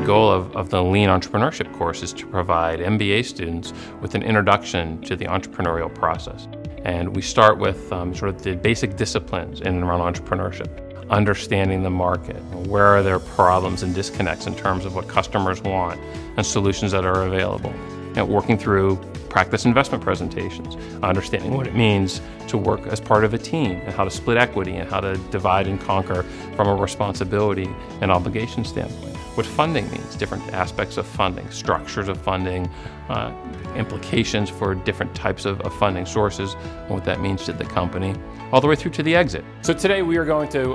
The goal of the Lean Entrepreneurship course is to provide MBA students with an introduction to the entrepreneurial process. And we start with sort of the basic disciplines in and around entrepreneurship. Understanding the market, where are there problems and disconnects in terms of what customers want and solutions that are available. And working through practice investment presentations, understanding what it means to work as part of a team and how to split equity and how to divide and conquer from a responsibility and obligation standpoint. What funding means, different aspects of funding, structures of funding, implications for different types of funding sources, and what that means to the company, all the way through to the exit. So today we are going to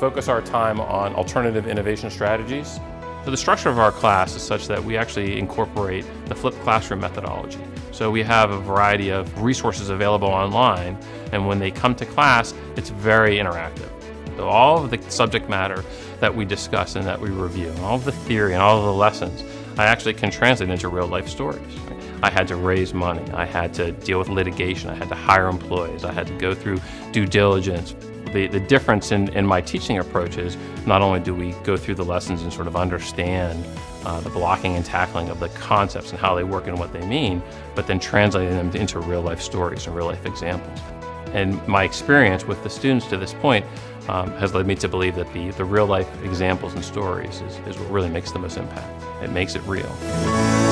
focus our time on alternative innovation strategies. So the structure of our class is such that we actually incorporate the flipped classroom methodology. So we have a variety of resources available online, and when they come to class, it's very interactive. So all of the subject matter that we discuss and that we review, and all of the theory and all of the lessons, I actually can translate into real life stories. I had to raise money, I had to deal with litigation, I had to hire employees, I had to go through due diligence. The difference in my teaching approach is not only do we go through the lessons and sort of understand the blocking and tackling of the concepts and how they work and what they mean, but then translating them into real life stories and real life examples. And my experience with the students to this point has led me to believe that the real life examples and stories is what really makes the most impact. It makes it real.